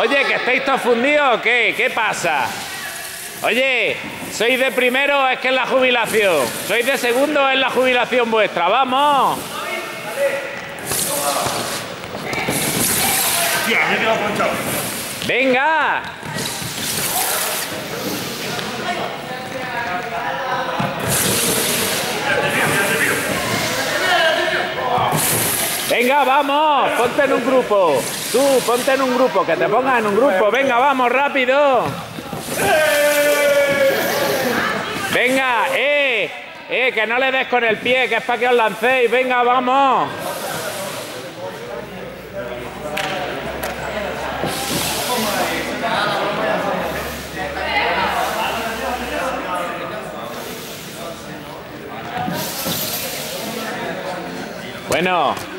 Oye, ¿que estáis todos fundidos o qué? ¿Qué pasa? Oye, ¿sois de primero? Es que es la jubilación. ¿Sois de segundo? Es la jubilación vuestra. ¡Vamos! ¡Venga! Venga, vamos, ponte en un grupo. Tú, ponte en un grupo, que te pongas en un grupo. Venga, vamos, rápido. Venga, que no le des con el pie, que es para que os lancéis. Venga, vamos. Bueno.